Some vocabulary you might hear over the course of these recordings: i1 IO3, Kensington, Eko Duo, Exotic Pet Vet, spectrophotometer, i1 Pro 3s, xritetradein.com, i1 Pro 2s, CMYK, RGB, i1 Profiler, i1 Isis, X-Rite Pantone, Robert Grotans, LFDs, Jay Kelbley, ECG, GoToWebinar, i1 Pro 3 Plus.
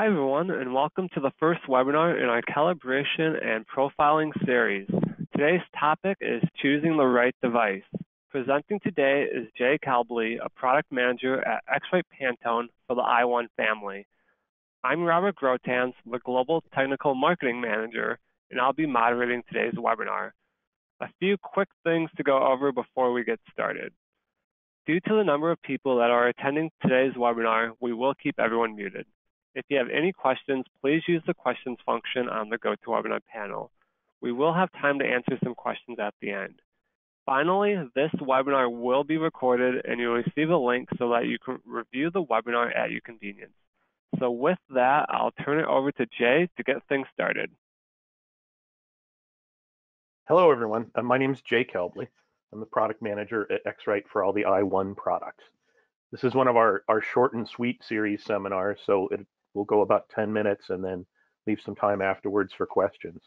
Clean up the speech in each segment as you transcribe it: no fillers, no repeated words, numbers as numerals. Hi everyone, and welcome to the first webinar in our calibration and profiling series. Today's topic is choosing the right device. Presenting today is Jay Kelbley, a product manager at X-Rite Pantone for the i1 family. I'm Robert Grotans, the Global Technical Marketing Manager, and I'll be moderating today's webinar. A few quick things to go over before we get started. Due to the number of people that are attending today's webinar, we will keep everyone muted. If you have any questions, please use the questions function on the GoToWebinar panel. We will have time to answer some questions at the end. Finally, this webinar will be recorded and you'll receive a link so that you can review the webinar at your convenience. So with that, I'll turn it over to Jay to get things started. Hello everyone, my name is Jay Kelbley. I'm the product manager at X-Rite for all the i1 products. This is one of our short and sweet series seminars, so it will go about 10 minutes and then leave some time afterwards for questions.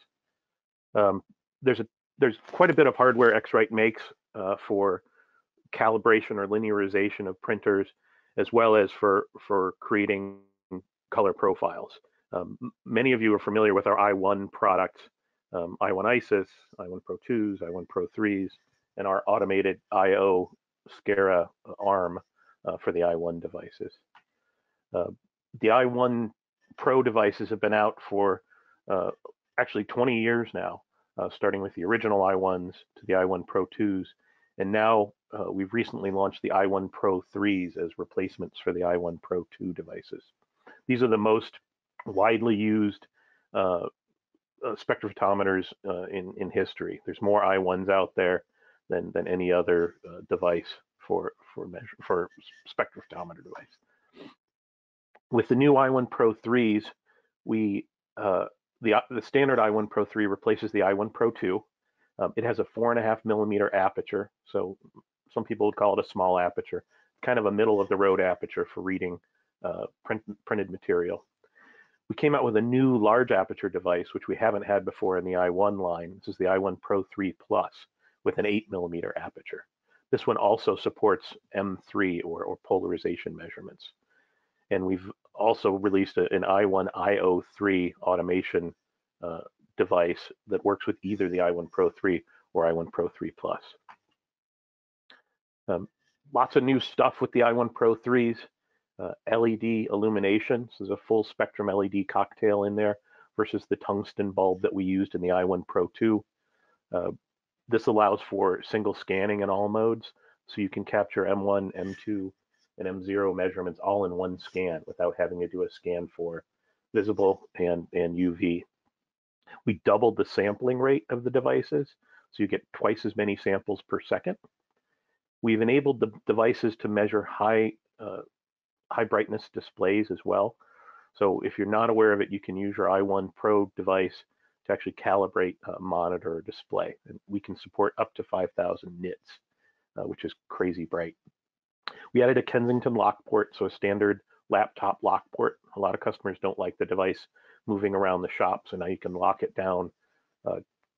There's quite a bit of hardware X-Rite makes for calibration or linearization of printers, as well as for creating color profiles. Many of you are familiar with our i1 products, i1 Isis, i1 Pro 2s, i1 Pro 3s, and our automated IO SCARA arm for the i1 devices. The i1 Pro devices have been out for actually 20 years now, starting with the original i1s to the i1 Pro 2s, and now we've recently launched the i1 Pro 3s as replacements for the i1 Pro 2 devices. These are the most widely used spectrophotometers in history. There's more i1s out there than any other device for spectrophotometer device. With the new i1 Pro 3s, the standard i1 Pro 3 replaces the i1 Pro 2. It has a 4.5 millimeter aperture, so some people would call it a small aperture, kind of a middle of the road aperture for reading printed material. We came out with a new large aperture device, which we haven't had before in the i1 line. This is the i1 Pro 3 Plus with an 8 millimeter aperture. This one also supports M3 or polarization measurements. And we've also released an i1 IO3 automation device that works with either the i1 Pro 3 or i1 Pro 3 Plus. Lots of new stuff with the i1 Pro 3s, LED illumination. So there's a full spectrum LED cocktail in there versus the tungsten bulb that we used in the i1 Pro 2. This allows for single scanning in all modes, so you can capture M1, M2, and M0 measurements all in one scan without having to do a scan for visible and UV. We doubled the sampling rate of the devices, so you get twice as many samples per second. We've enabled the devices to measure high brightness displays as well. So if you're not aware of it, you can use your i1 Pro device to actually calibrate a monitor or display. And we can support up to 5,000 nits, which is crazy bright. We added a Kensington lock port, so a standard laptop lock port. A lot of customers don't like the device moving around the shop, so now you can lock it down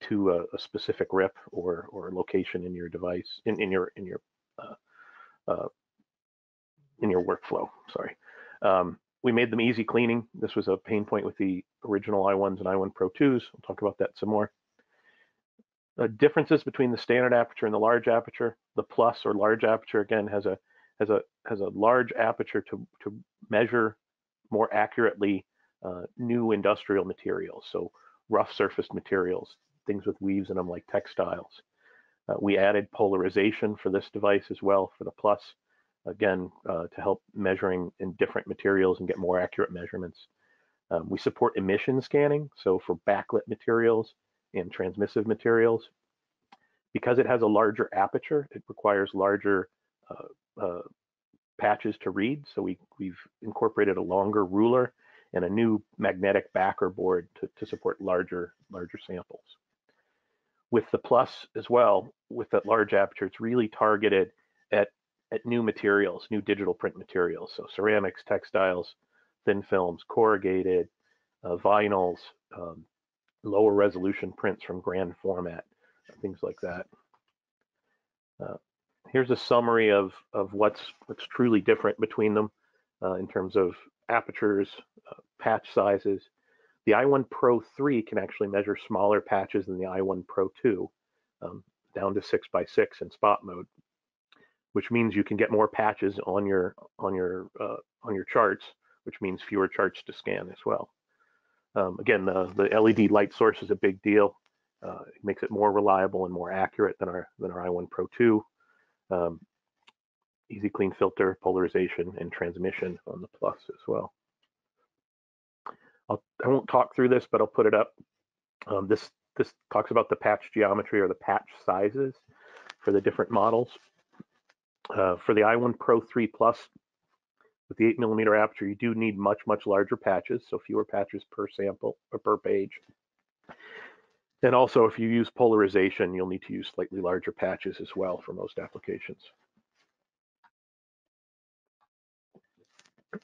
to a specific RIP or location in your device, in your workflow, sorry. We made them easy cleaning. This was a pain point with the original i1s and i1 Pro 2s. We'll talk about that some more. Differences between the standard aperture and the large aperture. The plus or large aperture again has a large aperture to measure more accurately new industrial materials. So rough surfaced materials, things with weaves in them like textiles. We added polarization for this device as well for the plus. Again, to help measuring in different materials and get more accurate measurements. We support emission scanning, so for backlit materials and transmissive materials. Because it has a larger aperture, it requires larger patches to read, so we've incorporated a longer ruler and a new magnetic backer board to support larger samples. With the plus as well, with that large aperture, it's really targeted at new materials, new digital print materials, so ceramics, textiles, thin films, corrugated, vinyls, lower resolution prints from grand format, things like that. Here's a summary of what's truly different between them in terms of apertures, patch sizes. The i1 Pro 3 can actually measure smaller patches than the i1 Pro 2, down to 6x6 in spot mode, which means you can get more patches on your charts, which means fewer charts to scan as well. Again, the LED light source is a big deal. It makes it more reliable and more accurate than our i1 Pro 2. Easy clean filter, polarization, and transmission on the plus as well. I won't talk through this, but I'll put it up. This talks about the patch geometry or the patch sizes for the different models. For the i1 Pro 3 Plus, with the 8mm aperture, you do need much, much larger patches, so fewer patches per sample or per page. And also, if you use polarization, you'll need to use slightly larger patches as well for most applications.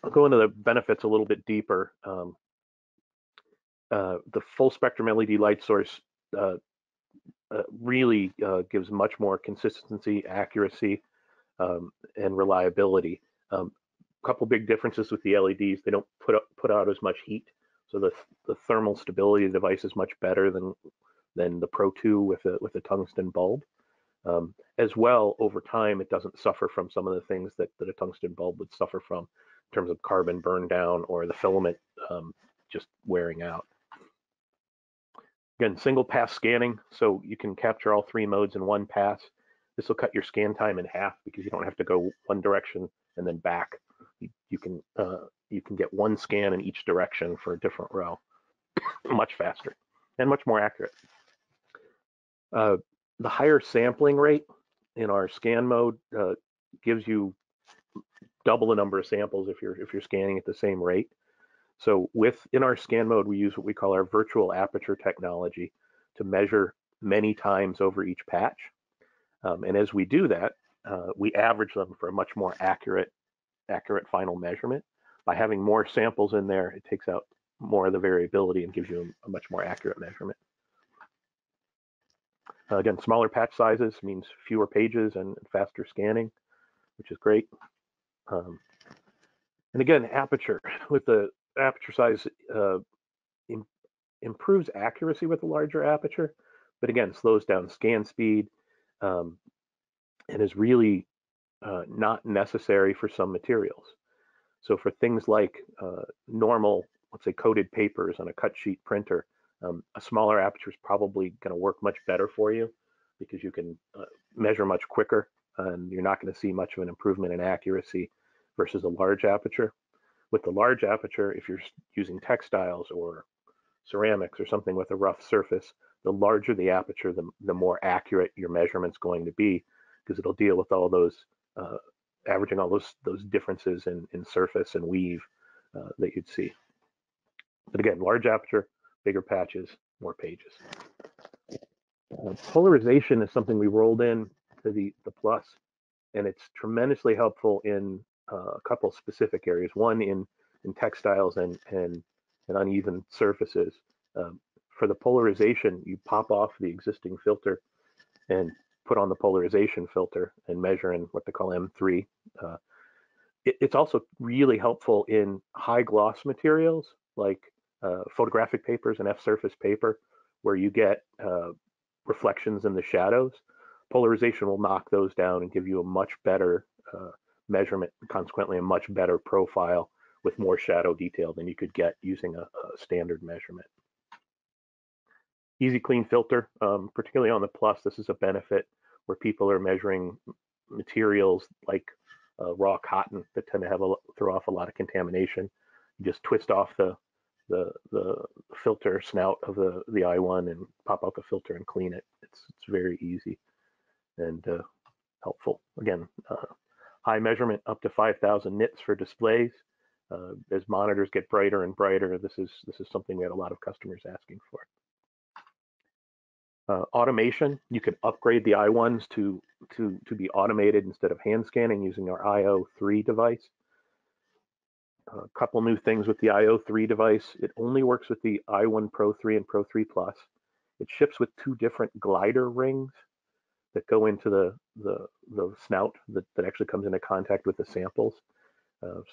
I'll go into the benefits a little bit deeper. The full spectrum LED light source really gives much more consistency, accuracy, and reliability. A couple big differences with the LEDs: they don't put out as much heat, so the thermal stability of the device is much better than the Pro 2 with a tungsten bulb. As well, over time, it doesn't suffer from some of the things that a tungsten bulb would suffer from in terms of carbon burn down or the filament just wearing out. Again, single pass scanning, so you can capture all three modes in one pass. This will cut your scan time in half because you don't have to go one direction and then back. You can get one scan in each direction for a different row, much faster and much more accurate. The higher sampling rate in our scan mode gives you double the number of samples if you're scanning at the same rate. So in our scan mode, we use what we call our virtual aperture technology to measure many times over each patch. And as we do that, we average them for a much more accurate final measurement. By having more samples in there, it takes out more of the variability and gives you a much more accurate measurement. Again, smaller patch sizes means fewer pages and faster scanning, which is great. And again, aperture with the aperture size improves accuracy with a larger aperture, but again, slows down scan speed, and is really not necessary for some materials. So for things like normal, let's say, coated papers on a cut sheet printer, a smaller aperture is probably going to work much better for you because you can measure much quicker and you're not going to see much of an improvement in accuracy versus a large aperture. With the large aperture, if you're using textiles or ceramics or something with a rough surface, the larger the aperture, the more accurate your measurement's going to be, because it'll deal with all those, averaging all those differences in surface and weave that you'd see. But again, large aperture, bigger patches, more pages. Polarization is something we rolled in to the Plus, and it's tremendously helpful in a couple specific areas. One, in textiles and uneven surfaces. For the polarization, you pop off the existing filter and put on the polarization filter and measure in what they call M3. It's also really helpful in high gloss materials like photographic papers and F-surface paper, where you get reflections in the shadows. Polarization will knock those down and give you a much better measurement, consequently a much better profile with more shadow detail than you could get using a standard measurement. Easy clean filter, particularly on the Plus, this is a benefit where people are measuring materials like raw cotton that tend to throw off a lot of contamination. You just twist off the filter snout of the i1 and pop out the filter and clean it. It's very easy and helpful. Again, high measurement up to 5,000 nits for displays. As monitors get brighter and brighter, this is something we had a lot of customers asking for. Automation, you can upgrade the i1s to be automated instead of hand scanning using our IO3 device. A couple new things with the IO3 device. It only works with the i1 Pro 3 and Pro 3 Plus. It ships with two different glider rings that go into the snout that actually comes into contact with the samples.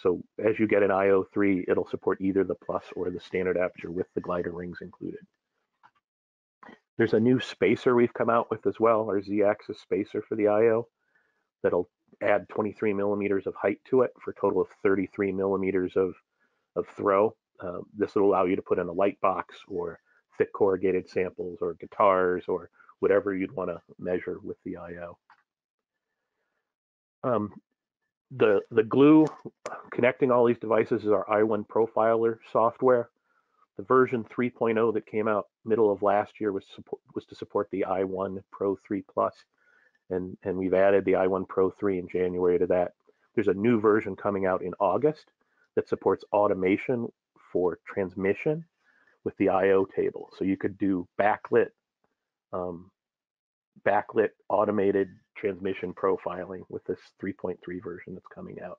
So as you get an IO3, it'll support either the plus or the standard aperture with the glider rings included. There's a new spacer we've come out with as well, our Z-axis spacer for the IO, that'll add 23 millimeters of height to it for a total of 33 millimeters of throw. This will allow you to put in a light box or thick corrugated samples or guitars or whatever you'd want to measure with the IO. The glue connecting all these devices is our i1 Profiler software. The version 3.0 that came out middle of last year was to support the i1 Pro 3 Plus, and we've added the i1 Pro 3 in January to that. There's a new version coming out in August that supports automation for transmission with the IO table. So you could do backlit automated transmission profiling with this 3.3 version that's coming out.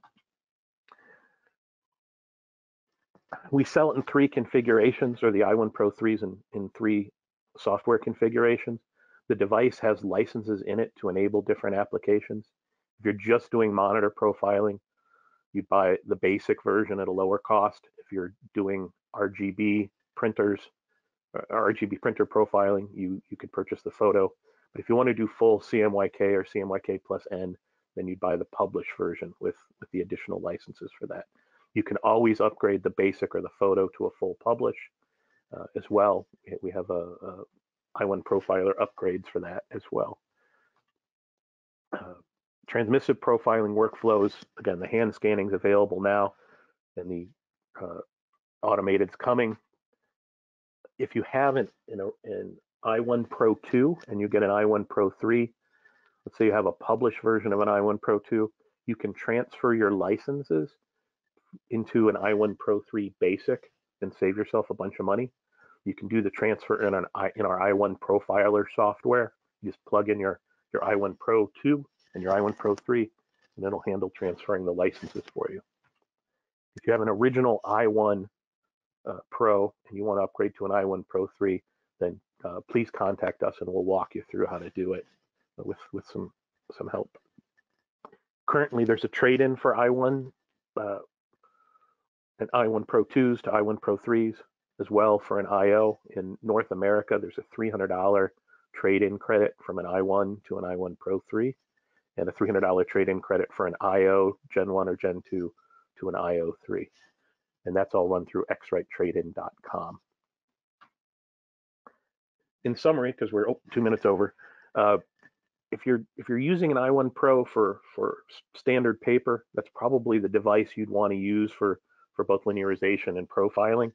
We sell it in three configurations, or the i1 Pro 3s in three software configurations. The device has licenses in it to enable different applications. If you're just doing monitor profiling, you buy the basic version at a lower cost. If you're doing RGB printer profiling, you could purchase the photo. But if you want to do full CMYK or CMYK plus N, then you'd buy the published version with the additional licenses for that. You can always upgrade the basic or the photo to a full publish as well. We have a i1 Profiler upgrades for that as well. Transmissive profiling workflows, again, the hand scanning is available now, and the automated is coming. If you haven't in i1 Pro 2 and you get an i1 Pro 3, let's say you have a published version of an i1 Pro 2, you can transfer your licenses into an i1 Pro 3 Basic and save yourself a bunch of money. You can do the transfer in our i1 Profiler software. You just plug in your i1 Pro 2 and your i1 Pro 3, and it'll handle transferring the licenses for you. If you have an original i1 Pro and you want to upgrade to an i1 Pro 3, then please contact us and we'll walk you through how to do it with some help. Currently, there's a trade-in for i1 and i1 Pro 2s to i1 Pro 3s as well for an IO. In North America, there's a $300 trade-in credit from an i1 to an i1 Pro 3, and a $300 trade-in credit for an IO Gen 1 or Gen 2 to an IO 3. And that's all run through xritetradein.com. In summary, because we're 2 minutes over, if you're using an i1 Pro for standard paper, that's probably the device you'd want to use for both linearization and profiling.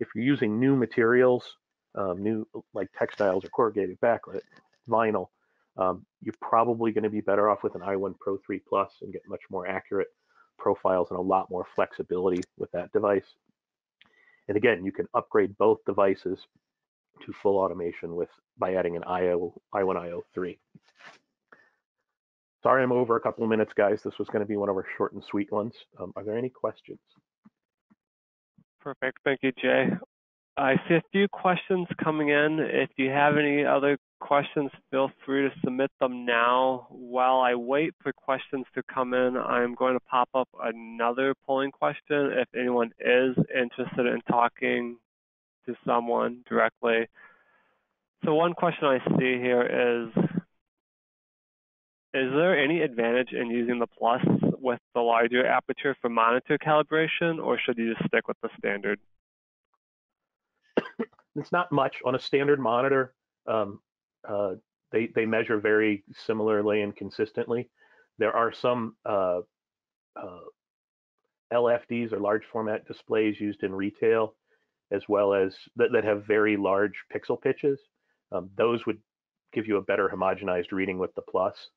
If you're using new materials, new like textiles or corrugated backlit vinyl, you're probably going to be better off with an i1 Pro 3 Plus and get much more accurate profiles and a lot more flexibility with that device. And again, you can upgrade both devices to full automation by adding an i1 IO3. Sorry, I'm over a couple of minutes, guys. This was going to be one of our short and sweet ones. Are there any questions? Perfect. Thank you, Jay. I see a few questions coming in. If you have any other questions, feel free to submit them now. While I wait for questions to come in, I'm going to pop up another polling question. If anyone is interested in talking to someone directly. So one question I see here is there any advantage in using the plus with the larger aperture for monitor calibration, or should you just stick with the standard? It's not much. On a standard monitor, they measure very similarly and consistently. There are some LFDs or large format displays used in retail, as well as that have very large pixel pitches. Those would give you a better homogenized reading with the plus.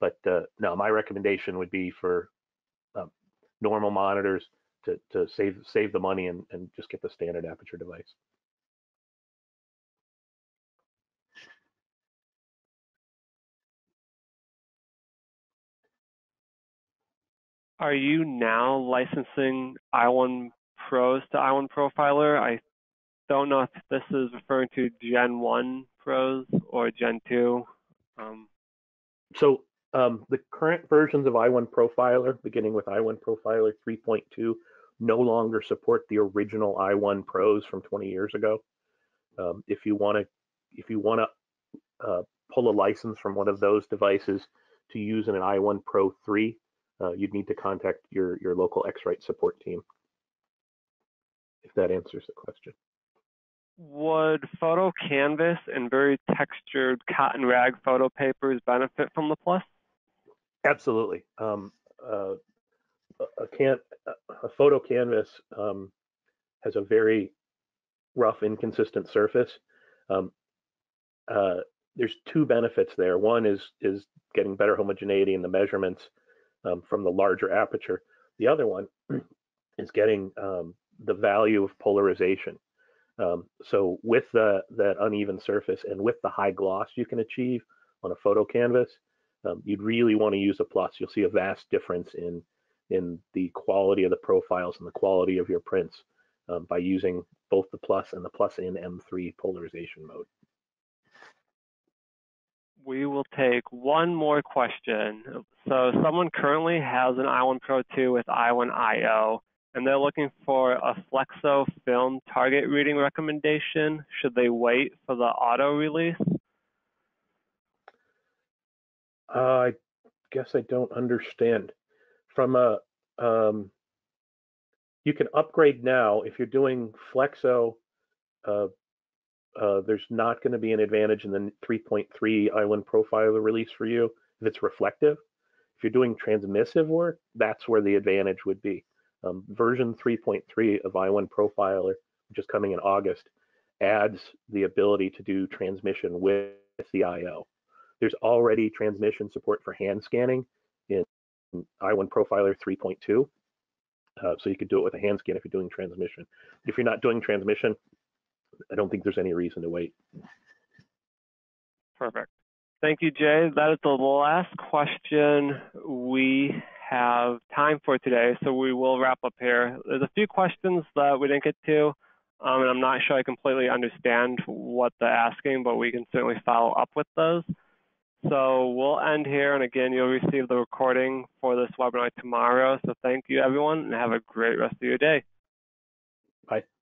But no, my recommendation would be for normal monitors to save the money and just get the standard aperture device. Are you now licensing i1 Pros to i1 Profiler? I don't know if this is referring to Gen 1 Pros or Gen 2. So The current versions of i1 Profiler, beginning with i1 Profiler 3.2, no longer support the original i1 Pros from 20 years ago. If you want to pull a license from one of those devices to use in an i1 Pro 3, you'd need to contact your local X-Rite support team. If that answers the question. Would photo canvas and very textured cotton rag photo papers benefit from the Plus? Absolutely. A photo canvas has a very rough, inconsistent surface. There's two benefits there. One is getting better homogeneity in the measurements from the larger aperture. The other one is getting the value of polarization. So with that uneven surface and with the high gloss you can achieve on a photo canvas, you'd really want to use a Plus. You'll see a vast difference in the quality of the profiles and the quality of your prints by using both the Plus and the Plus in M3 polarization mode. We will take one more question. So someone currently has an i1 Pro 2 with i1 IO. And they're looking for a flexo film target reading recommendation. Should they wait for the auto release? I guess I don't understand. From a, you can upgrade now. If you're doing flexo, there's not going to be an advantage in the 3.3 i1 Profiler release for you if it's reflective. If you're doing transmissive work, that's where the advantage would be. Version 3.3 of i1 Profiler, which is coming in August, adds the ability to do transmission with the IO. There's already transmission support for hand scanning in i1 Profiler 3.2, so you could do it with a hand scan if you're doing transmission. If you're not doing transmission, I don't think there's any reason to wait. Perfect. Thank you, Jay. That is the last question we have time for today, so we will wrap up here. There's a few questions that we didn't get to, and I'm not sure I completely understand what they're asking, but we can certainly follow up with those. So we'll end here, and again, you'll receive the recording for this webinar tomorrow. So thank you, everyone, and have a great rest of your day. Bye.